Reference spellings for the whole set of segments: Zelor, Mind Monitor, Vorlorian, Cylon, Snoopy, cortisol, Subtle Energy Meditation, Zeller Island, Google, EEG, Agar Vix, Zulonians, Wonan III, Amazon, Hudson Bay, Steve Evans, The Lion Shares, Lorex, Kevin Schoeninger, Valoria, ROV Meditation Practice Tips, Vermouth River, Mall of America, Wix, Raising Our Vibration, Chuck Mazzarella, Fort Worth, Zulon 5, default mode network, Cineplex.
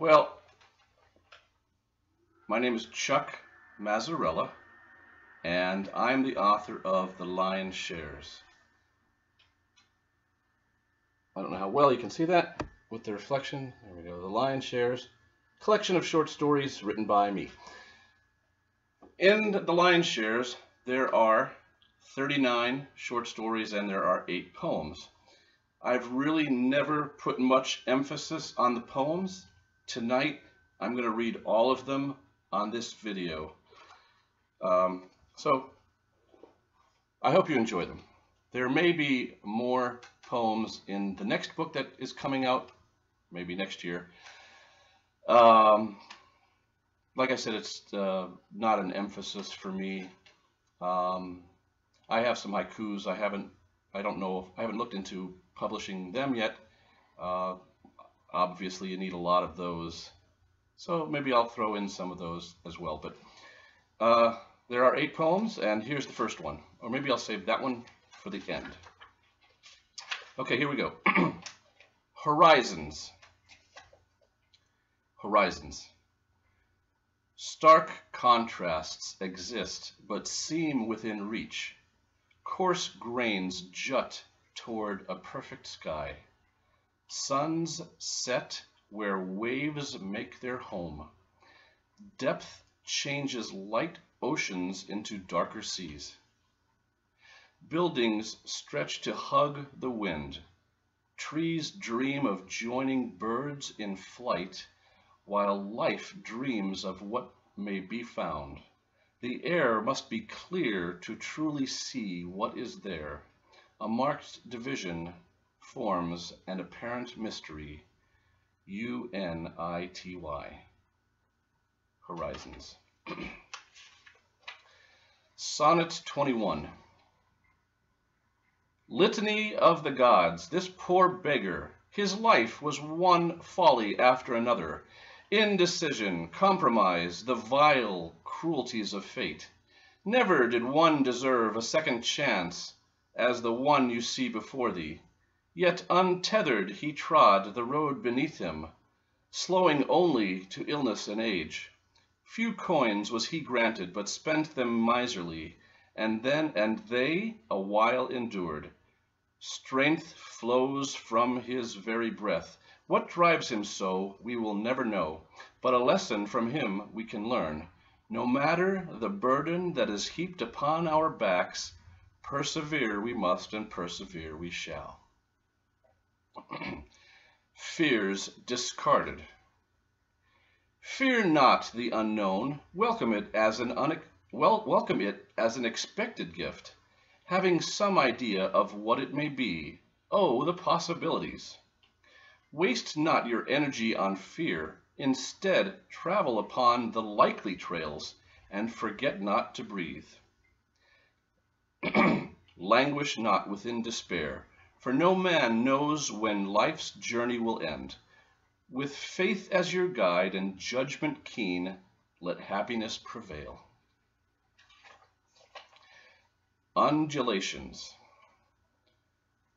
Well, my name is Chuck Mazzarella, and I'm the author of The Lion Shares. I don't know how well you can see that with the reflection. There we go, The Lion Shares, collection of short stories written by me. In The Lion Shares, there are 39 short stories and there are 8 poems. I've really never put much emphasis on the poems. Tonight, I'm going to read all of them on this video. So I hope you enjoy them. There may be more poems in the next book that is coming out, maybe next year. Like I said, it's not an emphasis for me. I have some haikus. I haven't looked into publishing them yet. Obviously, you need a lot of those. So maybe I'll throw in some of those as well. But there are 8 poems, and here's the first one. Or maybe I'll save that one for the end. Okay, here we go. Horizons. Horizons. Stark contrasts exist, but seem within reach. Coarse grains jut toward a perfect sky. Suns set where waves make their home. Depth changes light oceans into darker seas. Buildings stretch to hug the wind. Trees dream of joining birds in flight, while life dreams of what may be found. The air must be clear to truly see what is there. A marked division forms an apparent mystery. U-N-I-T-Y. Horizons. Sonnet 21. Litany of the gods, this poor beggar, his life was one folly after another. Indecision, compromise, the vile cruelties of fate. Never did one deserve a second chance as the one you see before thee. Yet untethered he trod the road beneath him, slowing only to illness and age. Few coins was he granted, but spent them miserly, and they a while endured. Strength flows from his very breath. What drives him so, we will never know, but a lesson from him we can learn. No matter the burden that is heaped upon our backs, persevere we must and persevere we shall. Fears discarded. Fear not the unknown. Welcome it as an expected gift, having some idea of what it may be. Oh, the possibilities. Waste not your energy on fear. Instead, travel upon the likely trails and forget not to breathe. Languish not within despair, for no man knows when life's journey will end. With faith as your guide and judgment keen, let happiness prevail. Undulations.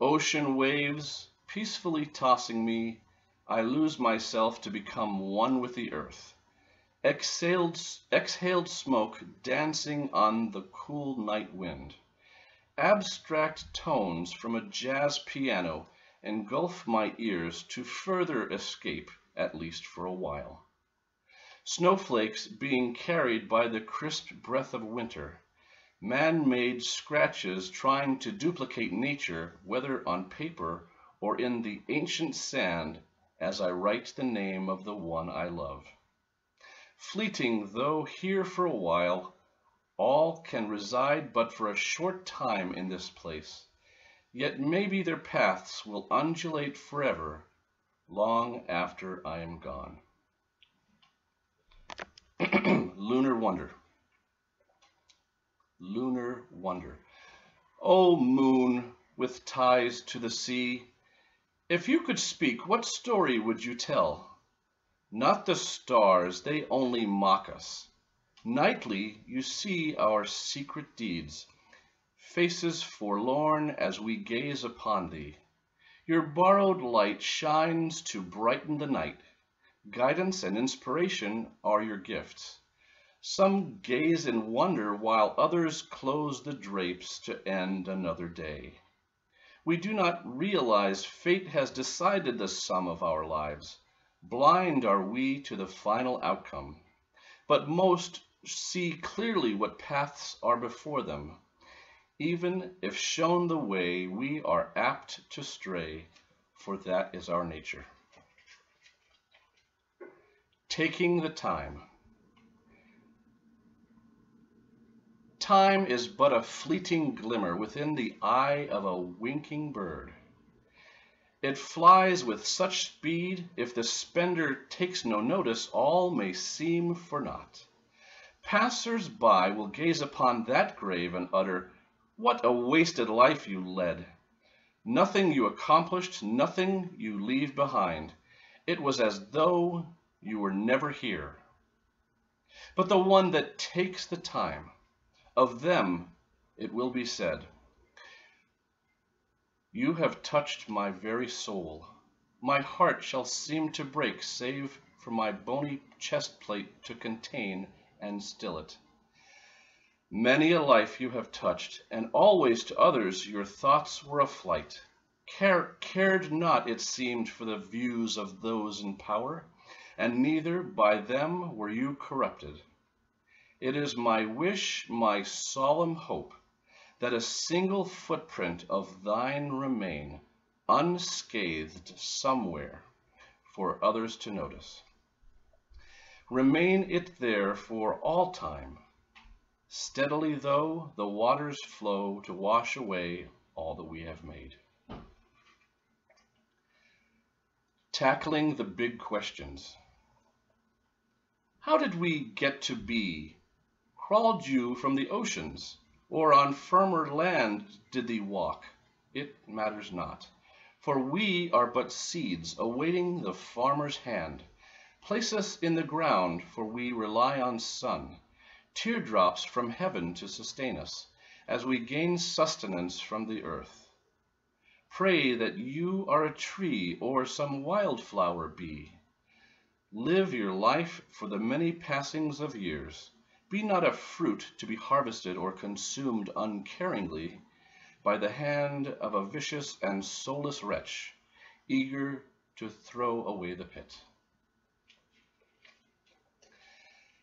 Ocean waves peacefully tossing me, I lose myself to become one with the earth. Exhaled smoke dancing on the cool night wind. Abstract tones from a jazz piano engulf my ears to further escape, at least for a while. Snowflakes being carried by the crisp breath of winter. Man-made scratches trying to duplicate nature, whether on paper or in the ancient sand, as I write the name of the one I love. Fleeting, though here for a while, all can reside but for a short time in this place, yet maybe their paths will undulate forever, long after I am gone. Lunar wonder. Lunar wonder. O moon with ties to the sea, if you could speak, what story would you tell? Not the stars, they only mock us. Nightly you see our secret deeds, faces forlorn as we gaze upon thee. Your borrowed light shines to brighten the night. Guidance and inspiration are your gifts. Some gaze in wonder while others close the drapes to end another day. We do not realize fate has decided the sum of our lives. Blind are we to the final outcome. But most see clearly what paths are before them. Even if shown the way, we are apt to stray, for that is our nature. Taking the time. Time is but a fleeting glimmer within the eye of a winking bird. It flies with such speed, if the spender takes no notice, all may seem for naught. Passers-by will gaze upon that grave and utter, "What a wasted life you led! Nothing you accomplished, nothing you leave behind. It was as though you were never here." But the one that takes the time, of them it will be said, "You have touched my very soul. My heart shall seem to break, save for my bony chest plate to contain and still it." Many a life you have touched, and always to others your thoughts were a flight. Cared not, it seemed, for the views of those in power, and neither by them were you corrupted. It is my wish, my solemn hope, that a single footprint of thine remain unscathed somewhere for others to notice. Remain it there for all time. Steadily, though, the waters flow to wash away all that we have made. Tackling the big questions. How did we get to be? Crawled you from the oceans? Or on firmer land did thee walk? It matters not, for we are but seeds awaiting the farmer's hand. Place us in the ground, for we rely on sun, teardrops from heaven to sustain us, as we gain sustenance from the earth. Pray that you are a tree or some wildflower be. Live your life for the many passings of years. Be not a fruit to be harvested or consumed uncaringly by the hand of a vicious and soulless wretch, eager to throw away the pit.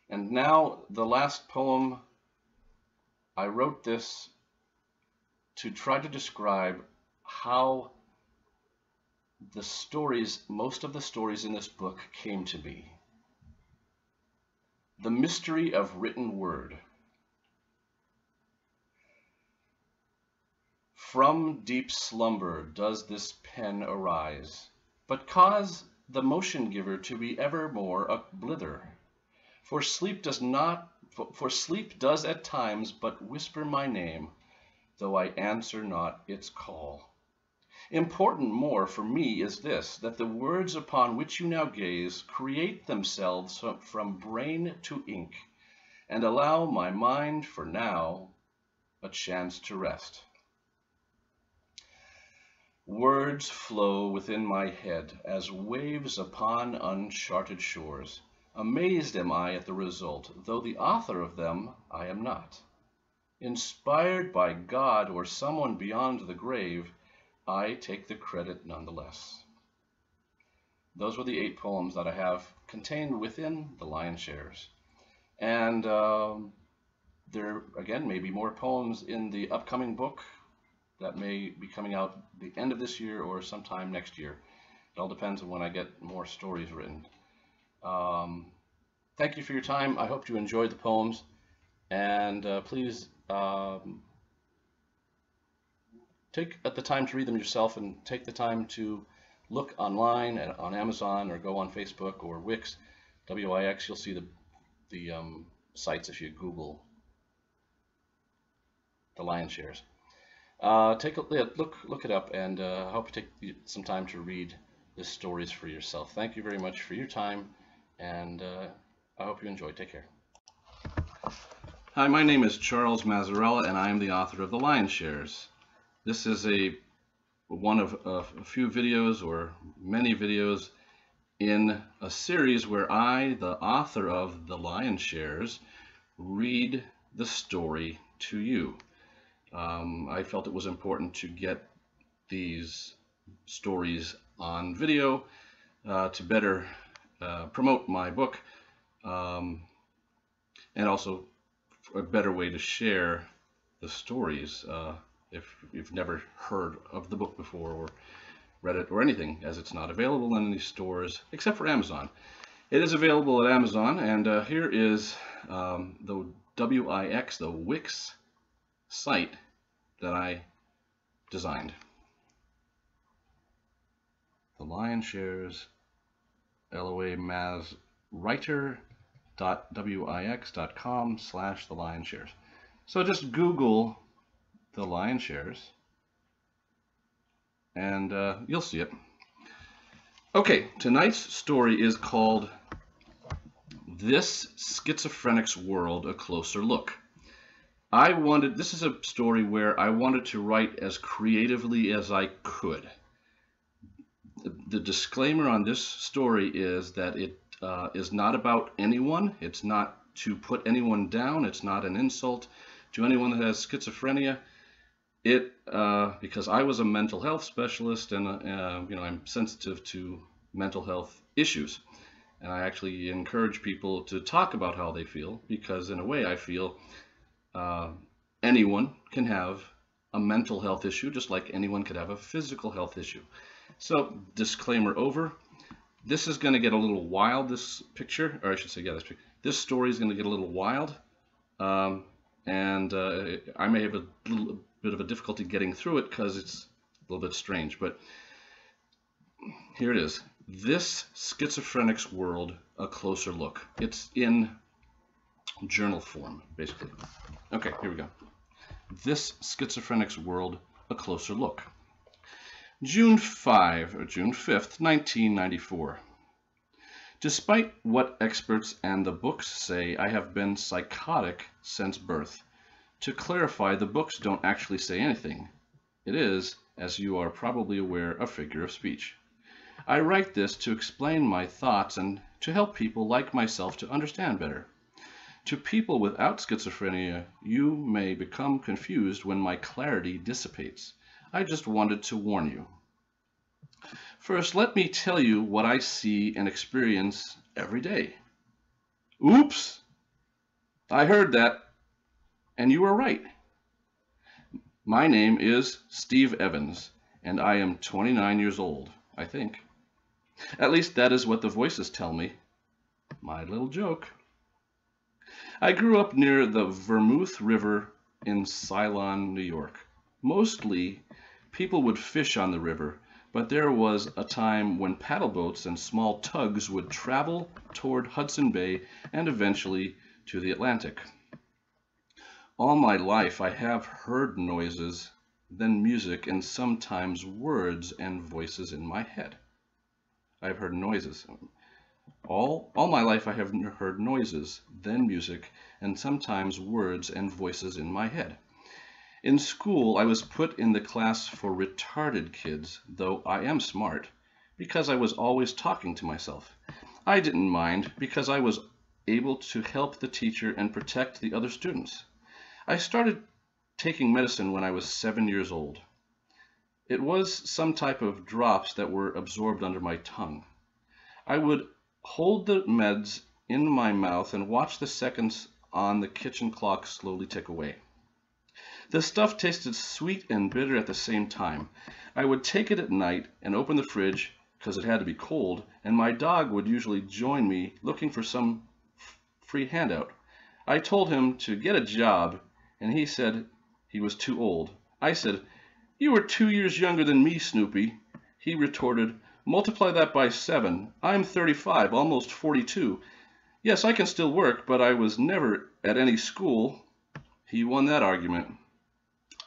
And now the last poem. I wrote this to try to describe how the stories, most of the stories in this book, came to me. The mystery of written word. From deep slumber does this pen arise, but cause the motion giver to be evermore a blither. For sleep does at times but whisper my name, though I answer not its call. Important more for me is this, that the words upon which you now gaze create themselves from brain to ink, and allow my mind for now a chance to rest. Words flow within my head as waves upon uncharted shores. Amazed am I at the result, though the author of them I am not. Inspired by God or someone beyond the grave, I take the credit nonetheless. Those were the 8 poems that I have contained within The Lion Shares. And there, again, may be more poems in the upcoming book that may be coming out the end of this year or sometime next year. It all depends on when I get more stories written. Thank you for your time. I hope you enjoyed the poems. And please, take the time to read them yourself, and take the time to look online at, on Amazon, or go on Facebook or Wix, W-I-X. You'll see the sites if you Google The Lion Shares. Take a look it up, and I hope you take some time to read the stories for yourself. Thank you very much for your time, and I hope you enjoy. Take care. Hi, my name is Charles Mazzarella, and I am the author of The Lion Shares. This is one of a few videos, or many videos, in a series where I, the author of The Lion Shares, read the story to you. I felt it was important to get these stories on video to better promote my book, and also a better way to share the stories if you've never heard of the book before or read it or anything, as it's not available in any stores except for Amazon. It is available at Amazon, and here is the Wix, the Wix site that I designed. The Lion Shares, loamazwriter.wix.com/The Lion Shares. So just Google The Lion Shares, and you'll see it. Okay, tonight's story is called This Schizophrenic's World, A Closer Look. This is a story where I wanted to write as creatively as I could. The disclaimer on this story is that it is not about anyone. It's not to put anyone down. It's not an insult to anyone that has schizophrenia. Because I was a mental health specialist, and you know, I'm sensitive to mental health issues, and I actually encourage people to talk about how they feel, because in a way I feel anyone can have a mental health issue just like anyone could have a physical health issue. So disclaimer over. This is going to get a little wild, this picture, or I should say, yeah, this story is going to get a little wild, and I may have a little bit of a difficulty getting through it because it's a little bit strange, but here it is. This Schizophrenic's World, A Closer Look. It's in journal form, basically. Okay, here we go. This Schizophrenic's World, A Closer Look. June 5th, 1994. Despite what experts and the books say, I have been psychotic since birth. To clarify, the books don't actually say anything. It is, as you are probably aware, a figure of speech. I write this to explain my thoughts and to help people like myself to understand better. To people without schizophrenia, you may become confused when my clarity dissipates. I just wanted to warn you. First, let me tell you what I see and experience every day. Oops! I heard that. And you were right. My name is Steve Evans, and I am 29 years old, I think. At least that is what the voices tell me. My little joke. I grew up near the Vermouth River in Cylon, New York. Mostly, people would fish on the river, but there was a time when paddle boats and small tugs would travel toward Hudson Bay and eventually to the Atlantic. All my life I have heard noises, then music, and sometimes words and voices in my head. I've heard noises. All my life I have heard noises, then music, and sometimes words and voices in my head. In school, I was put in the class for retarded kids, though I am smart, because I was always talking to myself. I didn't mind because I was able to help the teacher and protect the other students. I started taking medicine when I was 7 years old. It was some type of drops that were absorbed under my tongue. I would hold the meds in my mouth and watch the seconds on the kitchen clock slowly tick away. The stuff tasted sweet and bitter at the same time. I would take it at night and open the fridge because it had to be cold, and my dog would usually join me looking for some free handout. I told him to get a job, and he said he was too old. I said, "You were 2 years younger than me, Snoopy." He retorted, "Multiply that by 7. I'm 35, almost 42. Yes, I can still work, but I was never at any school." He won that argument,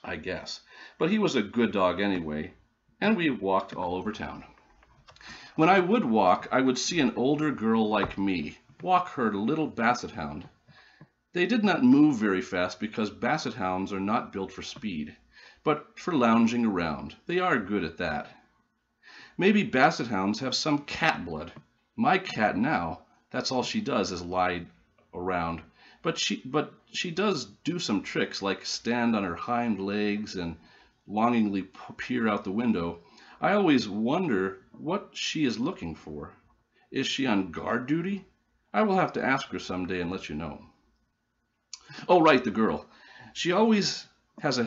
I guess. But he was a good dog anyway, and we walked all over town. When I would walk, I would see an older girl like me walk her little basset hound. They did not move very fast because basset hounds are not built for speed, but for lounging around. They are good at that. Maybe basset hounds have some cat blood. My cat now, that's all she does is lie around. But she does do some tricks, like stand on her hind legs and longingly peer out the window. I always wonder what she is looking for. Is she on guard duty? I will have to ask her someday and let you know. Oh, right, the girl. She always had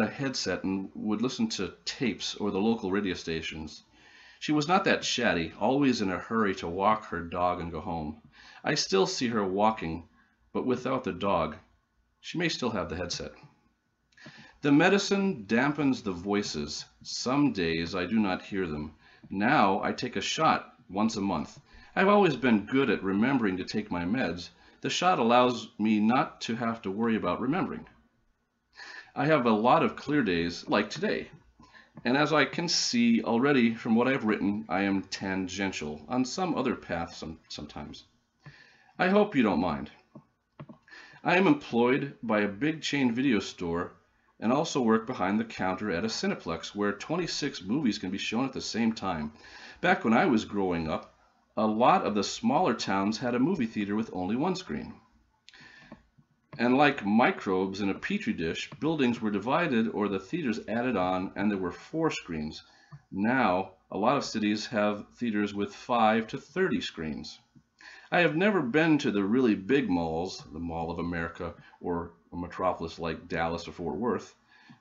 a headset and would listen to tapes or the local radio stations. She was not that chatty, always in a hurry to walk her dog and go home. I still see her walking, but without the dog. She may still have the headset. The medicine dampens the voices. Some days I do not hear them. Now I take a shot once a month. I've always been good at remembering to take my meds. The shot allows me not to have to worry about remembering. I have a lot of clear days, like today. And as I can see already from what I've written, I am tangential on some other path sometimes. I hope you don't mind. I am employed by a big chain video store and also work behind the counter at a Cineplex where 26 movies can be shown at the same time. Back when I was growing up, a lot of the smaller towns had a movie theater with only one screen. And like microbes in a petri dish, buildings were divided or the theaters added on, and there were 4 screens. Now, a lot of cities have theaters with 5 to 30 screens. I have never been to the really big malls, the Mall of America, or a metropolis like Dallas or Fort Worth,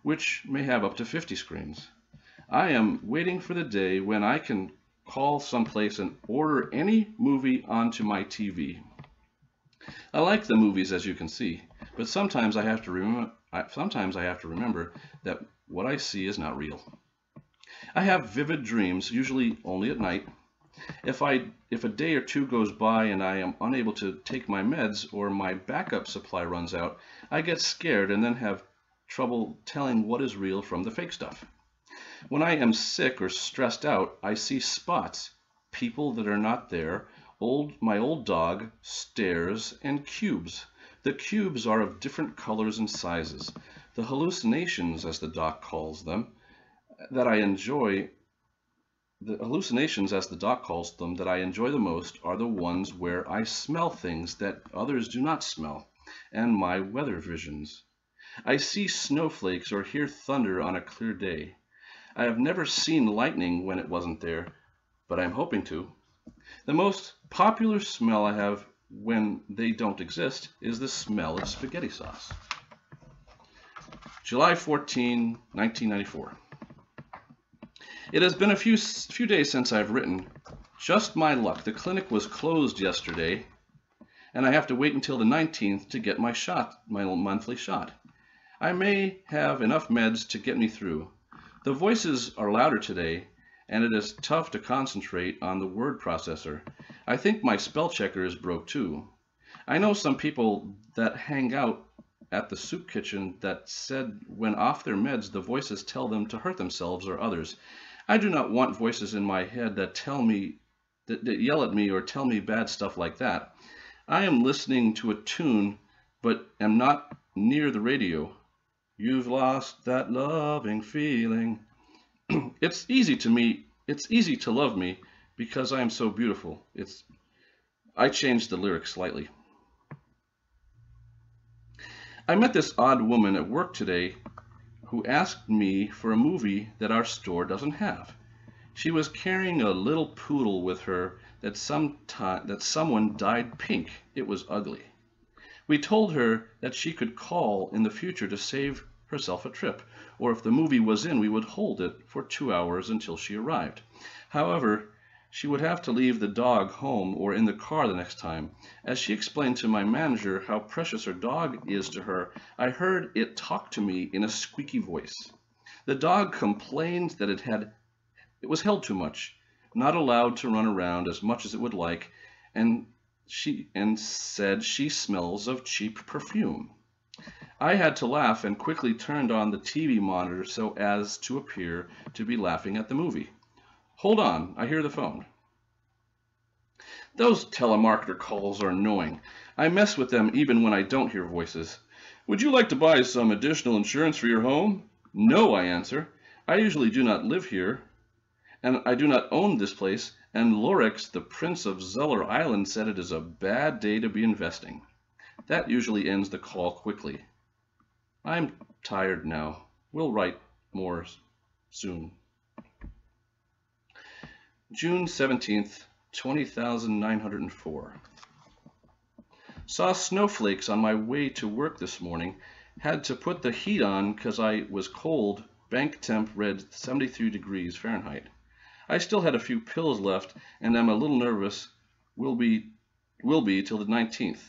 which may have up to 50 screens. I am waiting for the day when I can call someplace and order any movie onto my TV. I like the movies, as you can see, but sometimes I have to remember that what I see is not real. I have vivid dreams, usually only at night. If a day or two goes by and I am unable to take my meds or my backup supply runs out, I get scared and then have trouble telling what is real from the fake stuff. When I am sick or stressed out, I see spots, people that are not there, my old dog, stairs, and cubes. The cubes are of different colors and sizes. The hallucinations, as the doc calls them, that I enjoy the most are the ones where I smell things that others do not smell, and my weather visions. I see snowflakes or hear thunder on a clear day. I have never seen lightning when it wasn't there, but I'm hoping to. The most popular smell I have when they don't exist is the smell of spaghetti sauce. July 14, 1994. It has been a few days since I've written. Just my luck, the clinic was closed yesterday, and I have to wait until the 19th to get my monthly shot. I may have enough meds to get me through. The voices are louder today, and it is tough to concentrate on the word processor. I think my spell checker is broke too. I know some people that hang out at the soup kitchen that said when off their meds the voices tell them to hurt themselves or others. I do not want voices in my head that yell at me or tell me bad stuff like that. I am listening to a tune but am not near the radio. You've lost that loving feeling. It's easy to love me because I am so beautiful. I changed the lyrics slightly. I met this odd woman at work today who asked me for a movie that our store doesn't have. She was carrying a little poodle with her that someone dyed pink. It was ugly. We told her that she could call in the future to save herself a trip, or if the movie was in, we would hold it for 2 hours until she arrived. However, she would have to leave the dog home or in the car the next time. As she explained to my manager how precious her dog is to her, I heard it talk to me in a squeaky voice. The dog complained that it was held too much, not allowed to run around as much as it would like, and said she smells of cheap perfume. I had to laugh and quickly turned on the TV monitor so as to appear to be laughing at the movie. Hold on, I hear the phone. Those telemarketer calls are annoying. I mess with them even when I don't hear voices. Would you like to buy some additional insurance for your home? No, I answer. I usually do not live here, and I do not own this place, and Lorex, the prince of Zeller Island, said it is a bad day to be investing. That usually ends the call quickly. I'm tired now. We'll write more soon. June 17th, 20,904. Saw snowflakes on my way to work this morning. Had to put the heat on because I was cold. Bank temp read 73 degrees Fahrenheit. I still had a few pills left, and I'm a little nervous. Will be till the 19th.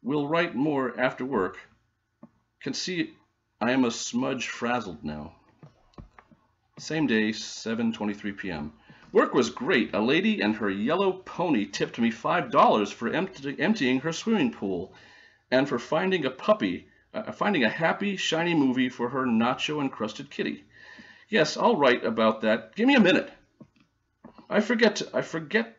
We'll write more after work. Can see I am a smudge frazzled now. Same day, 7:23 p.m. Work was great. A lady and her yellow pony tipped me $5 for emptying her swimming pool, and for finding a puppy, finding a happy, shiny movie for her nacho-encrusted kitty. Yes, I'll write about that. Give me a minute. I forget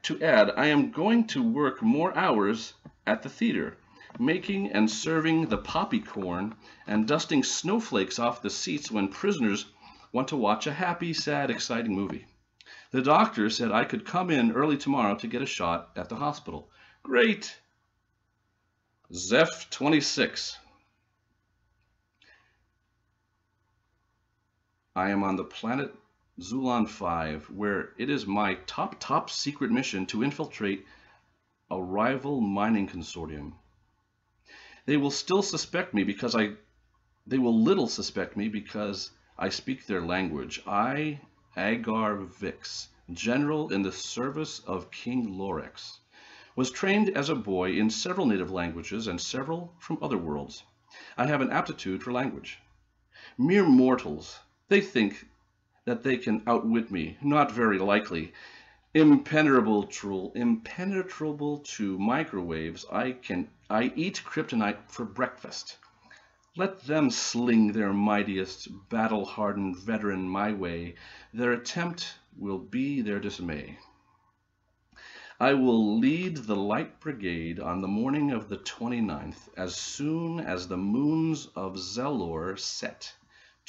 to add, I am going to work more hours at the theater, making and serving the poppy corn and dusting snowflakes off the seats when prisoners want to watch a happy, sad, exciting movie. The doctor said I could come in early tomorrow to get a shot at the hospital. Great. Zeph 26. I am on the planet Zulon 5, where it is my top secret mission to infiltrate a rival mining consortium. They will still suspect me because I speak their language. I, Agar Vix, general in the service of King Lorex, was trained as a boy in several native languages and several from other worlds. I have an aptitude for language. Mere mortals, they think that they can outwit me, not very likely. Impenetrable to microwaves, I eat kryptonite for breakfast. Let them sling their mightiest, battle-hardened veteran my way. Their attempt will be their dismay. I will lead the Light Brigade on the morning of the 29th, as soon as the moons of Zelor set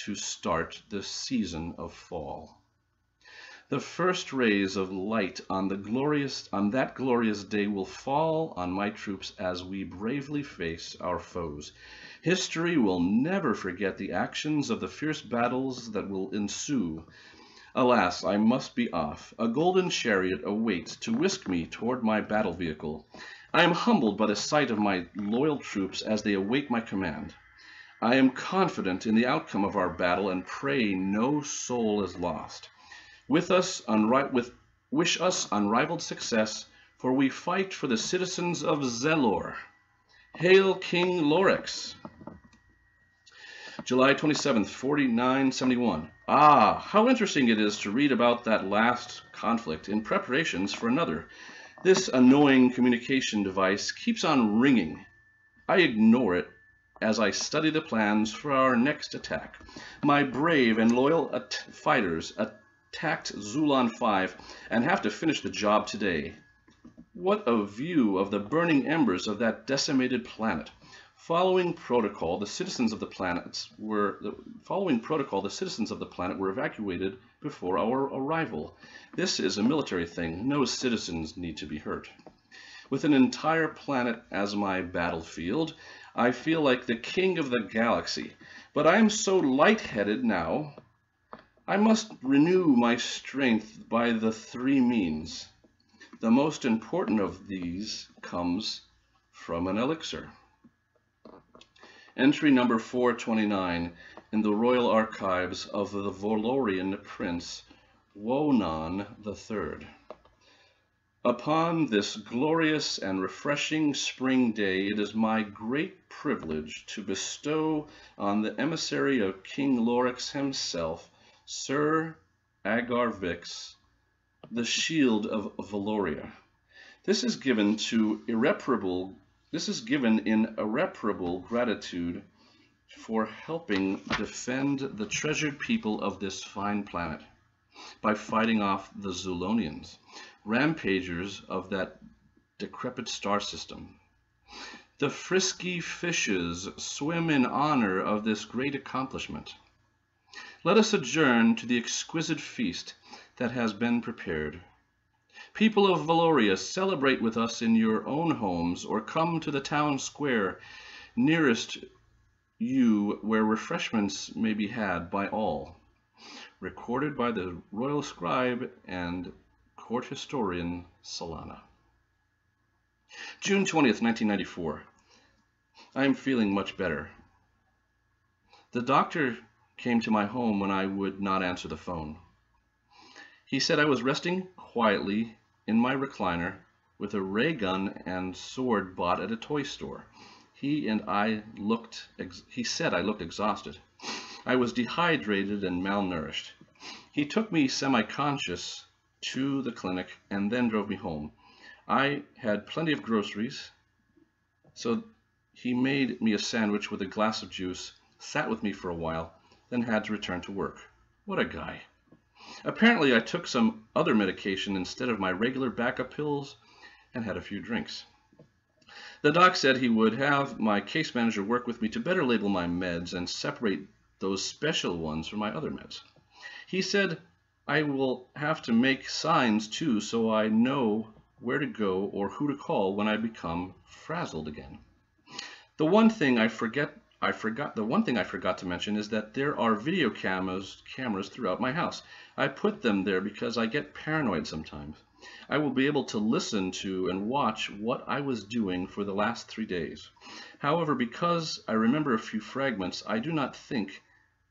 to start the season of fall. The first rays of light on that glorious day will fall on my troops as we bravely face our foes. History will never forget the actions of the fierce battles that will ensue. Alas, I must be off. A golden chariot awaits to whisk me toward my battle vehicle. I am humbled by the sight of my loyal troops as they await my command. I am confident in the outcome of our battle and pray no soul is lost. Wish us unrivaled success, for we fight for the citizens of Zelor. Hail King Lorex! July 27th, 4971. Ah, how interesting it is to read about that last conflict in preparations for another. This annoying communication device keeps on ringing. I ignore it as I study the plans for our next attack. My brave and loyal fighters attacked Zulon 5 and have to finish the job today. What a view of the burning embers of that decimated planet. Following protocol, the citizens of the planet were evacuated before our arrival. This is a military thing. No citizens need to be hurt. With an entire planet as my battlefield, I feel like the king of the galaxy. But I am so lightheaded now. I must renew my strength by the three means. The most important of these comes from an elixir. Entry number 429 in the Royal Archives of the Vorlorian Prince Wonan III. Upon this glorious and refreshing spring day, it is my great privilege to bestow on the emissary of King Lorex himself, Sir Agar Vix, the shield of Valoria. This is given in irreparable gratitude for helping defend the treasured people of this fine planet by fighting off the Zulonians, rampagers of that decrepit star system. The frisky fishes swim in honor of this great accomplishment. Let us adjourn to the exquisite feast that has been prepared. People of Valoria, celebrate with us in your own homes or come to the town square nearest you where refreshments may be had by all. Recorded by the royal scribe and court historian Solana. June 20th, 1994. I am feeling much better. The doctor came to my home when I would not answer the phone. He said I was resting quietly in my recliner with a ray gun and sword bought at a toy store. He said I looked exhausted. I was dehydrated and malnourished. He took me semi-conscious to the clinic and then drove me home. I had plenty of groceries, so he made me a sandwich with a glass of juice, sat with me for a while, then had to return to work. What a guy. Apparently, I took some other medication instead of my regular backup pills and had a few drinks. The doc said he would have my case manager work with me to better label my meds and separate those special ones from my other meds. He said I will have to make signs too so I know where to go or who to call when I become frazzled again. The one thing I forgot to mention is that there are video cameras throughout my house. I put them there because I get paranoid sometimes. I will be able to listen to and watch what I was doing for the last 3 days. However, because I remember a few fragments, I do not think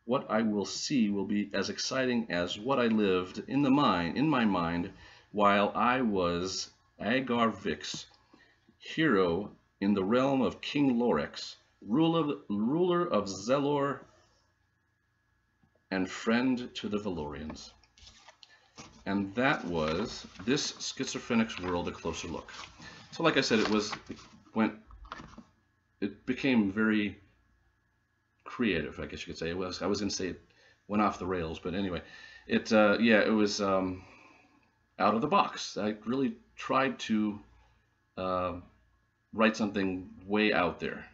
what I will see will be as exciting as what I lived in my mind while I was Agar Vix, hero in the realm of King Lorex, ruler of Zelor and friend to the Vorlorians. And that was This Schizophrenic's World, A Closer Look. So like I said, it became very creative, I guess you could say. I was going to say it went off the rails, but anyway, it was out of the box. I really tried to write something way out there.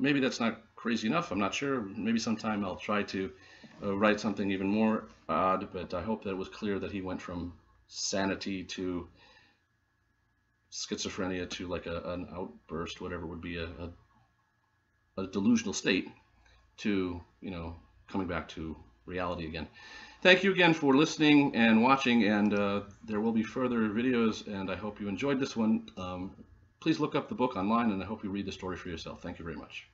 Maybe that's not crazy enough, I'm not sure. Maybe sometime I'll try to write something even more odd, but I hope that it was clear that he went from sanity to schizophrenia to like an outburst, whatever would be a delusional state, to, you know, coming back to reality again. Thank you again for listening and watching, and there will be further videos, and I hope you enjoyed this one. Please look up the book online, and I hope you read the story for yourself. Thank you very much.